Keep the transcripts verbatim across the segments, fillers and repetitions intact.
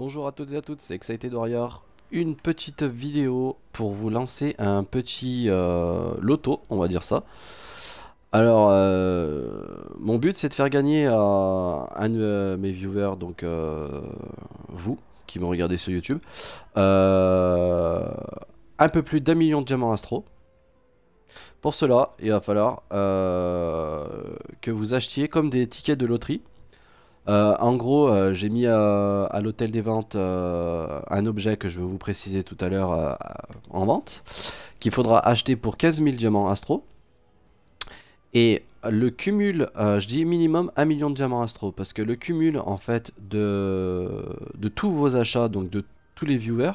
Bonjour à toutes et à toutes, c'est Excited Warrior. Une petite vidéo pour vous lancer un petit euh, loto, on va dire ça. Alors, euh, mon but c'est de faire gagner à un de mes viewers, donc euh, vous qui me regardez sur YouTube, euh, un peu plus d'un million de diamants astraux. Pour cela, il va falloir euh, que vous achetiez comme des tickets de loterie. Euh, en gros, euh, j'ai mis euh, à l'hôtel des ventes euh, un objet que je vais vous préciser tout à l'heure euh, en vente, qu'il faudra acheter pour quinze mille diamants astraux. Et le cumul, euh, je dis minimum un million de diamants astraux, parce que le cumul en fait de, de tous vos achats, donc de tous les viewers,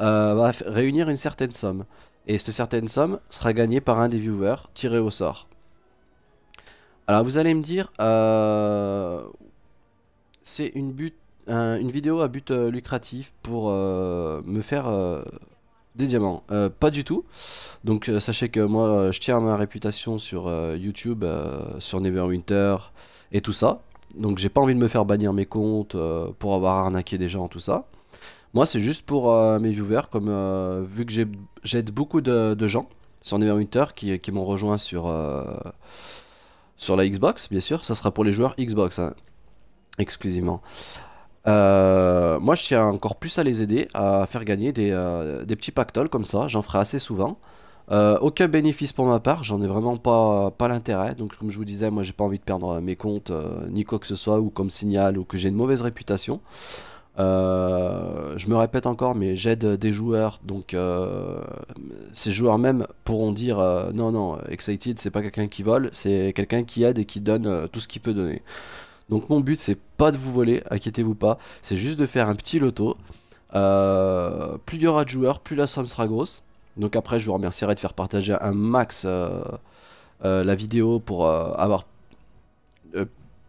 euh, va réunir une certaine somme. Et cette certaine somme sera gagnée par un des viewers tiré au sort. Alors vous allez me dire... Euh, c'est une, un, une vidéo à but euh, lucratif pour euh, me faire euh, des diamants. Euh, pas du tout. Donc euh, sachez que moi euh, je tiens à ma réputation sur euh, YouTube, euh, sur Neverwinter et tout ça. Donc j'ai pas envie de me faire bannir mes comptes euh, pour avoir arnaqué des gens, tout ça. Moi c'est juste pour euh, mes viewers, comme euh, vu que j'aide beaucoup de, de gens sur Neverwinter qui, qui m'ont rejoint sur, euh, sur la Xbox, bien sûr. Ça sera pour les joueurs Xbox, hein. Exclusivement. Euh, moi je tiens encore plus à les aider à faire gagner des, euh, des petits pactoles comme ça, j'en ferai assez souvent. Euh, aucun bénéfice pour ma part, j'en ai vraiment pas, pas l'intérêt. Donc comme je vous disais, moi j'ai pas envie de perdre mes comptes, euh, ni quoi que ce soit, ou comme signal, ou que j'ai une mauvaise réputation. Euh, je me répète encore, mais j'aide des joueurs, donc euh, ces joueurs même pourront dire euh, non non, Excited c'est pas quelqu'un qui vole, c'est quelqu'un qui aide et qui donne euh, tout ce qu'il peut donner. Donc mon but c'est pas de vous voler, inquiétez-vous pas, c'est juste de faire un petit loto. Euh, plus il y aura de joueurs, plus la somme sera grosse. Donc après je vous remercierai de faire partager un max euh, euh, la vidéo pour euh, avoir euh,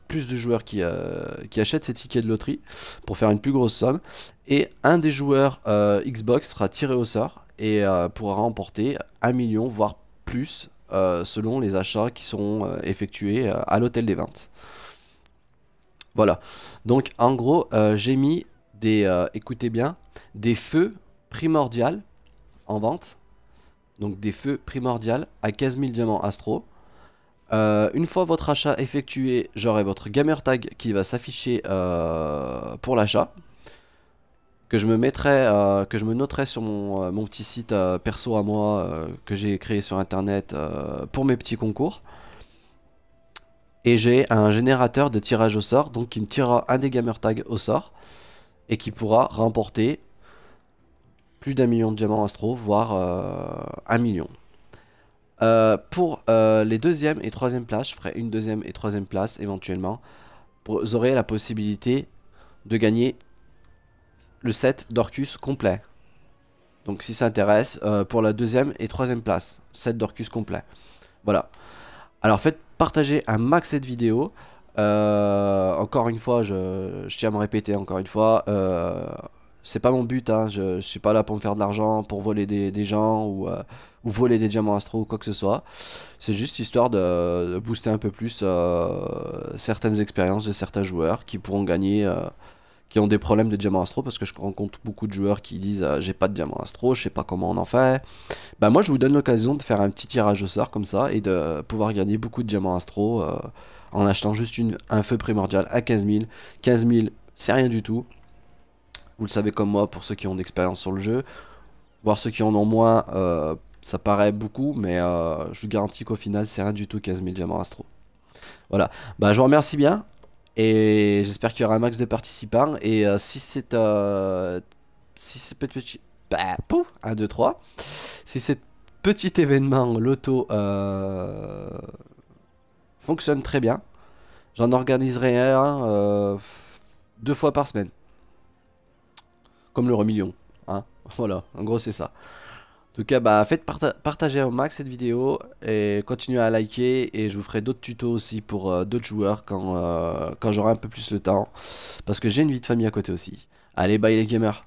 plus de joueurs qui, euh, qui achètent ces tickets de loterie pour faire une plus grosse somme. Et un des joueurs euh, Xbox sera tiré au sort et euh, pourra remporter un million voire plus euh, selon les achats qui seront euh, effectués euh, à l'hôtel des ventes. Voilà, donc en gros euh, j'ai mis des, euh, écoutez bien, des feux primordiaux en vente, donc des feux primordiaux à quinze mille diamants astro. Euh, une fois votre achat effectué, j'aurai votre gamer tag qui va s'afficher euh, pour l'achat, que je me mettrai, euh, que je me noterai sur mon, euh, mon petit site euh, perso à moi euh, que j'ai créé sur internet euh, pour mes petits concours. Et j'ai un générateur de tirage au sort, donc qui me tirera un des gamer tags au sort et qui pourra remporter plus d'un million de diamants astro, voire euh, un million. Euh, pour euh, les deuxième et troisième places, je ferai une deuxième et troisième place éventuellement. Pour, vous aurez la possibilité de gagner le set d'Orcus complet. Donc si ça intéresse, euh, pour la deuxième et troisième place, set d'Orcus complet. Voilà. Alors faites partager un max cette vidéo. Euh, encore une fois, je, je tiens à me répéter encore une fois. Euh, c'est pas mon but, hein, je, je suis pas là pour me faire de l'argent, pour voler des, des gens ou, euh, ou voler des diamants astro ou quoi que ce soit. C'est juste histoire de, de booster un peu plus euh, certaines expériences de certains joueurs qui pourront gagner, euh, qui ont des problèmes de diamants astro, parce que je rencontre beaucoup de joueurs qui disent euh, j'ai pas de diamants astro, je sais pas comment on en fait. Bah moi je vous donne l'occasion de faire un petit tirage au sort comme ça et de pouvoir gagner beaucoup de diamants astro euh, en achetant juste une, un feu primordial à quinze mille. quinze mille c'est rien du tout, vous le savez comme moi, pour ceux qui ont d'expérience sur le jeu, voire ceux qui en ont moins, euh, ça paraît beaucoup, mais euh, je vous garantis qu'au final c'est rien du tout quinze mille diamants astro. Voilà, bah je vous remercie bien. Et j'espère qu'il y aura un max de participants. Et euh, si c'est euh, si c'est petit, bah, pouf, un, deux, trois. Si cet petit événement loto euh, fonctionne très bien, j'en organiserai un euh, deux fois par semaine, comme le remillion, hein. Voilà, en gros c'est ça. En tout cas, bah, faites parta partager au max cette vidéo et continuez à liker, et je vous ferai d'autres tutos aussi pour euh, d'autres joueurs quand, euh, quand j'aurai un peu plus le temps, parce que j'ai une vie de famille à côté aussi. Allez, bye les gamers!